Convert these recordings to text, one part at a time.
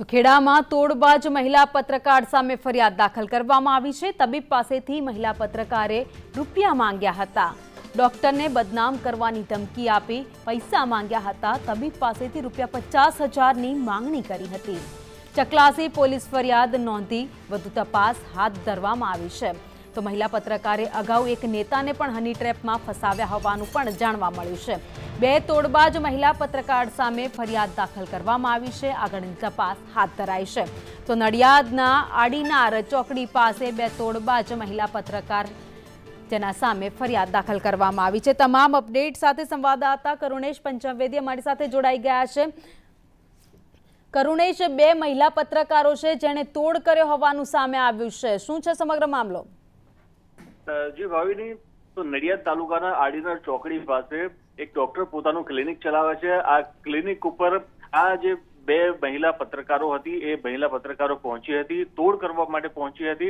તો ખેડામાં તોડબાજ મહિલા પત્રકાર સામે ફરિયાદ દાખલ કરવામાં આવી છે। તબીબ પાસેથી મહિલા પત્રકારે રૂપિયા માંગ્યા હતા। ડોક્ટરને બદનામ કરવાની ધમકી આપી પૈસા માંગ્યા હતા। તબીબ પાસેથી રૂપિયા 50,000ની માંગણી કરી હતી। ચકલાસી પોલીસ ફરિયાદ નોંધી વધુ તપાસ હાથ ધરવામાં આવી છે। તો મહિલા પત્રકારે અગાઉ એક નેતાને પણ હની ટ્રેપમાં ફસાવ્યા હોવાનું પણ જાણવા મળ્યું છે। બે તોડબાજ મહિલા પત્રકાર સામે ફરિયાદ દાખલ કરવામાં આવી છે। આગળની તપાસ હાથ ધરાઈ છે। તો નડિયાદના આડીનાર ચોકડી પાસે બે તોડબાજ મહિલા પત્રકાર જેના સામે ફરિયાદ દાખલ કરવામાં આવી છે। તમામ અપડેટ સાથે સંવાદદાતા કરુણેશ પંચમવેદી અમારી સાથે જોડાઈ ગયા છે। કરુણેશ, બે મહિલા પત્રકારો છે જેણે તોડ કર્યો હોવાનું સામે આવ્યું છે। શું છે સમગ્ર મામલો? जी भावी तो नडियाद तालुका ना आडीनार चौकड़ी पास एक डॉक्टर पोतानु क्लिनिक चलावे छे। आ क्लिनिक उपर आज बे महिला पत्रकारों हती, ए महिला पत्रकारों पहुंची हती, तोड़ करवा माटे पहुंची हती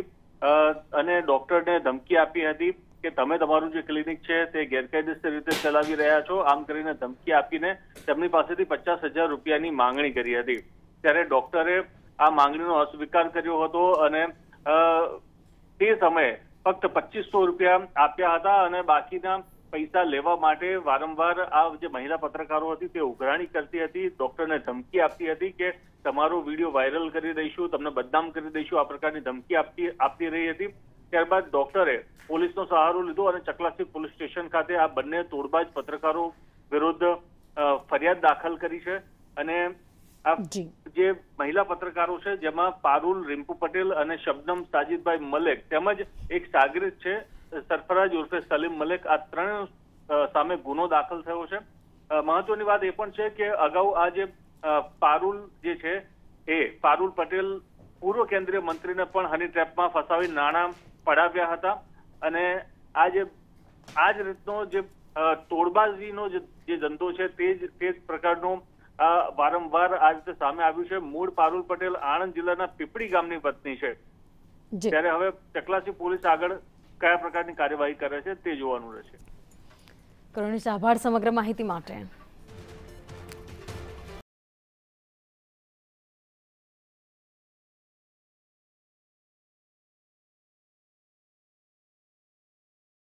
अने डॉक्टर ने धमकी आपी हती के तमे तमारुं जे क्लिनिक छे ते गैरकायदेसर रीते चलावी रह्या छो। आम करीने धमकी आपीने तेमनी पासेथी 50,000 रूपियानी मांगणी करी हती। त्यारे डॉक्टरे आ मांगणीनो अस्वीकार कर्यो हतो अने ते समये फक्त 2500 रूपिया आप्या हता अने बाकीना पैसा लेवा माटे वारंवार आ जे महिला पत्रकारों हती ते उघराणी करती हती। डॉक्टर ने धमकी आपती हती के तमारो वीडियो वायरल करी दईशू, तमने बदनाम करी दईशू, आ प्रकारनी धमकी आपती रही हती। त्यारबाद डॉक्टरे पोलीसनो सहारो लीधो अने चकलासी पोलीस स्टेशन खाते आ बंने तोड़बाज पत्रकारों विरुद्ध फरियाद दाखल करी छे। अने जे महिला पत्रकारों छे जेमां पारुल रिम्पू पटेल अने शबनम साजिदभाई मलेक तेमज एक सागरित छे सरफराज उर्फे सलीम मलेक, आ त्रण सामे गुनो दाखल थयो छे। महत्वनी वात ए पण छे के अगाऊ आ जे पारुल जे छे ए पारुल पटेल पूर्व केंद्रीय मंत्री ने पण हनी ट्रेप में फसावी नाणां पडाव्या हता अने आज रीतनो जे तोड़बाजीनो जे धंधो छे ते प्रकारनो वारंवार आज ते सामे आव्यु छे। मूळ पारुल पटेल आणंद जिल्लाना पीपड़ी गामनी वतनी छे। त्यारे हवे चकलासी पोलीस आगळ कया प्रकारनी कार्यवाही करे छे ते जोवानुं रहेशे। करुणेश, आभार समग्र माहिती माटे।